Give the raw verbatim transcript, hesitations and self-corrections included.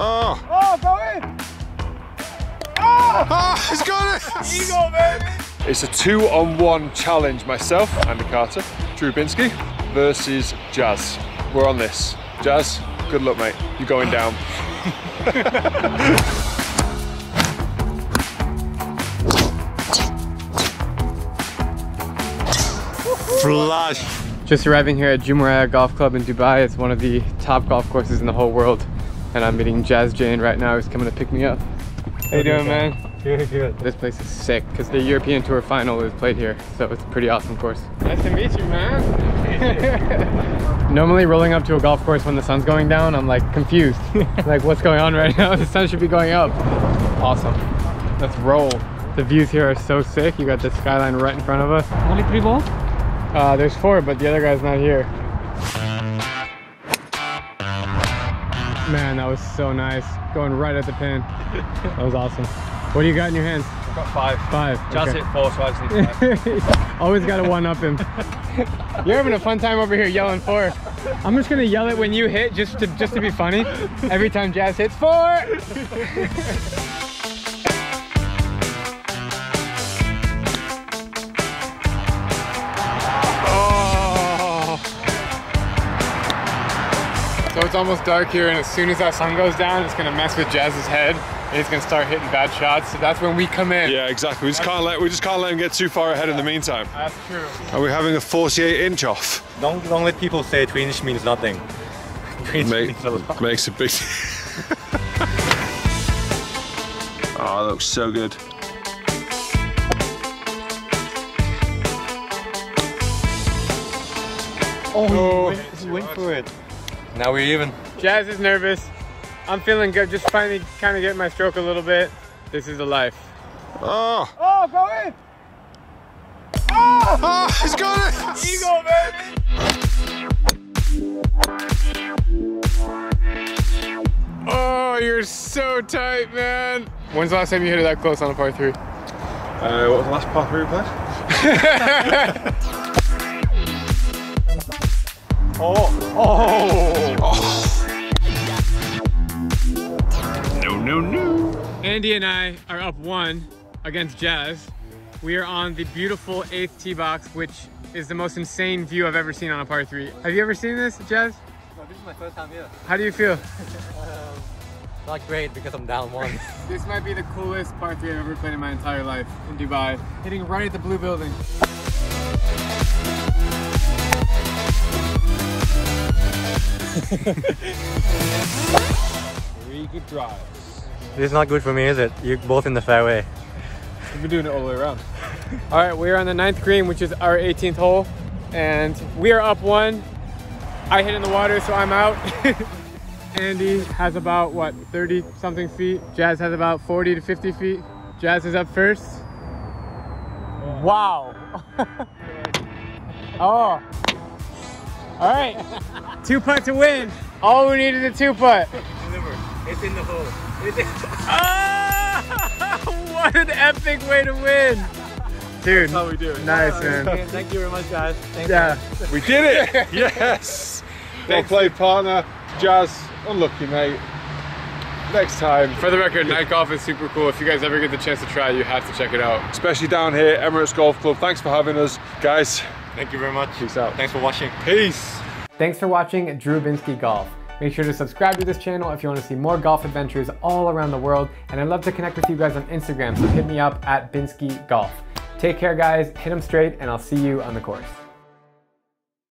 Oh. Oh, go in. Oh, oh he's got it. You got it, baby. It's a two-on-one challenge. Myself, Andy Carter, Drew Binsky versus Jazz. We're on this. Jazz, good luck, mate. You're going down. Flush. Just arriving here at Jumeirah Golf Club in Dubai. It's one of the top golf courses in the whole world. And I'm meeting Jazz Jane right now. He's coming to pick me up. How you doing, man? Good, good. This place is sick because the European Tour final is played here, so it's a pretty awesome course. Nice to meet you, man. Normally rolling up to a golf course when the sun's going down, I'm like confused. Like, what's going on right now? The sun should be going up. Awesome. Let's roll. The views here are so sick. You got the skyline right in front of us. Only three balls? Uh, there's four, but the other guy's not here. Man, that was so nice. Going right at the pin. That was awesome. What do you got in your hands? I've got five. Five. Just okay. Hit four, so I just need five. Always got to one-up him. You're having a fun time over here yelling four. I'm just going to yell it when you hit, just to, just to be funny. Every time Jazz hits four! Oh. So it's almost dark here, and as soon as that sun goes down, it's going to mess with Jazz's head. He's gonna start hitting bad shots, so that's when we come in. Yeah, exactly. We just can't let we just can't let him get too far ahead in the meantime. That's true. Are we having a forty-eight inch off? Don't don't let people say two inch means nothing. Two inch Make, means a lot. Makes a big. Oh, that looks so good. Oh, he, oh, went, he went for it. Now we're even. Jazz is nervous. I'm feeling good, just finally kind of getting my stroke a little bit. This is the life. Oh! Oh, go in! Oh! Oh, he's got it! You go, baby! Oh, you're so tight, man! When's the last time you hit it that close on a par three? Uh, what was the last par three we played? Oh! Oh! Oh! No, no. Andy and I are up one against Jazz. We are on the beautiful eighth tee box, which is the most insane view I've ever seen on a par three. Have you ever seen this, Jazz? No, this is my first time here. How do you feel? um, not great because I'm down one. This might be the coolest par three I've ever played in my entire life in Dubai. Hitting right at the blue building. Three good drives. This is not good for me, is it? You're both in the fairway. We've been doing it all the way around. All right, we're on the ninth green, which is our eighteenth hole, and we are up one. I hit in the water, so I'm out. Andy has about, what, thirty something feet. Jazz has about forty to fifty feet. Jazz is up first. Wow. Oh. All right. Two putt to win. All we need is a two putt. Remember, it's in the hole. Oh, what an epic way to win, dude. That's how we do it. Nice, man. Thank you very much, guys. Thank yeah, you. We did it. Yes. Well played, partner. Jazz, unlucky, mate. Next time. For the record, night golf is super cool. If you guys ever get the chance to try, you have to check it out. Especially down here, Emirates Golf Club. Thanks for having us, guys. Thank you very much. Peace out. Thanks for watching. Peace. Thanks for watching Drew Binsky Golf. Make sure to subscribe to this channel if you want to see more golf adventures all around the world. And I'd love to connect with you guys on Instagram, so hit me up at Binsky Golf. Take care, guys. Hit them straight, and I'll see you on the course.